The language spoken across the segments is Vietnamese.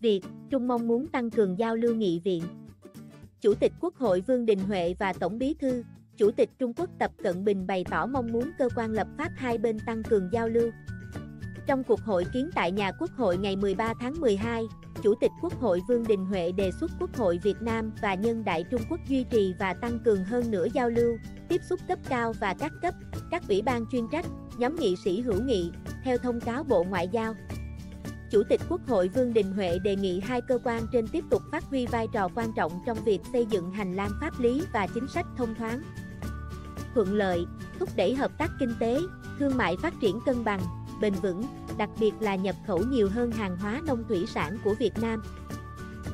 Việt, Trung mong muốn tăng cường giao lưu nghị viện. Chủ tịch Quốc hội Vương Đình Huệ và Tổng bí thư, Chủ tịch Trung Quốc Tập Cận Bình bày tỏ mong muốn cơ quan lập pháp hai bên tăng cường giao lưu. Trong cuộc hội kiến tại nhà Quốc hội ngày 13 tháng 12, Chủ tịch Quốc hội Vương Đình Huệ đề xuất Quốc hội Việt Nam và Nhân đại Trung Quốc duy trì và tăng cường hơn nữa giao lưu, tiếp xúc cấp cao và các cấp, các ủy ban chuyên trách, nhóm nghị sĩ hữu nghị, theo thông cáo Bộ Ngoại giao. Chủ tịch Quốc hội Vương Đình Huệ đề nghị hai cơ quan trên tiếp tục phát huy vai trò quan trọng trong việc xây dựng hành lang pháp lý và chính sách thông thoáng, thuận lợi, thúc đẩy hợp tác kinh tế, thương mại phát triển cân bằng, bền vững, đặc biệt là nhập khẩu nhiều hơn hàng hóa nông thủy sản của Việt Nam.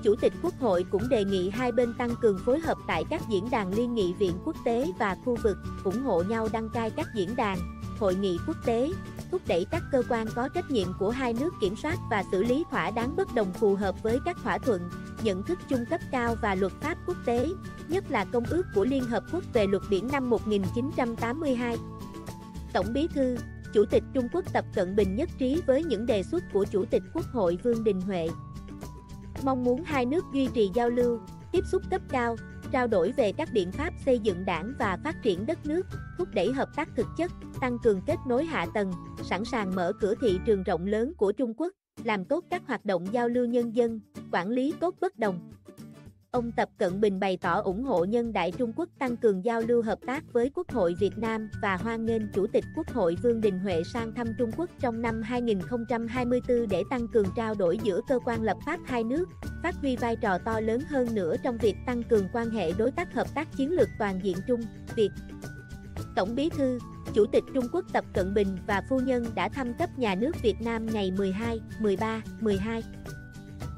Chủ tịch Quốc hội cũng đề nghị hai bên tăng cường phối hợp tại các diễn đàn liên nghị viện quốc tế và khu vực, ủng hộ nhau đăng cai các diễn đàn, hội nghị quốc tế, thúc đẩy các cơ quan có trách nhiệm của hai nước kiểm soát và xử lý thỏa đáng bất đồng phù hợp với các thỏa thuận, nhận thức chung cấp cao và luật pháp quốc tế, nhất là Công ước của Liên Hợp Quốc về Luật Biển năm 1982. Tổng bí thư, Chủ tịch Trung Quốc Tập Cận Bình nhất trí với những đề xuất của Chủ tịch Quốc hội Vương Đình Huệ. Mong muốn hai nước duy trì giao lưu, tiếp xúc cấp cao, trao đổi về các biện pháp xây dựng đảng và phát triển đất nước, thúc đẩy hợp tác thực chất, tăng cường kết nối hạ tầng, sẵn sàng mở cửa thị trường rộng lớn của Trung Quốc, làm tốt các hoạt động giao lưu nhân dân, quản lý tốt bất đồng. Ông Tập Cận Bình bày tỏ ủng hộ Nhân đại Trung Quốc tăng cường giao lưu hợp tác với Quốc hội Việt Nam và hoan nghênh Chủ tịch Quốc hội Vương Đình Huệ sang thăm Trung Quốc trong năm 2024 để tăng cường trao đổi giữa cơ quan lập pháp hai nước, phát huy vai trò to lớn hơn nữa trong việc tăng cường quan hệ đối tác hợp tác chiến lược toàn diện Trung, Việt. Tổng bí thư, Chủ tịch Trung Quốc Tập Cận Bình và phu nhân đã thăm cấp nhà nước Việt Nam ngày 12, 13, 12.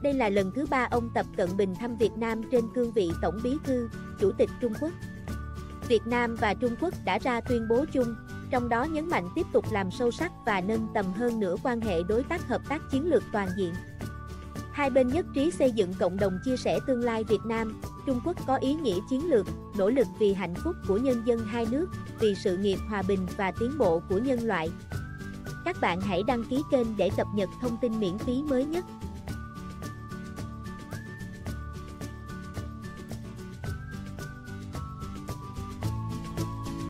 Đây là lần thứ 3 ông Tập Cận Bình thăm Việt Nam trên cương vị Tổng bí thư, Chủ tịch Trung Quốc. Việt Nam và Trung Quốc đã ra tuyên bố chung, trong đó nhấn mạnh tiếp tục làm sâu sắc và nâng tầm hơn nữa quan hệ đối tác hợp tác chiến lược toàn diện. Hai bên nhất trí xây dựng cộng đồng chia sẻ tương lai Việt Nam, Trung Quốc có ý nghĩa chiến lược, nỗ lực vì hạnh phúc của nhân dân hai nước, vì sự nghiệp hòa bình và tiến bộ của nhân loại. Các bạn hãy đăng ký kênh để cập nhật thông tin miễn phí mới nhất.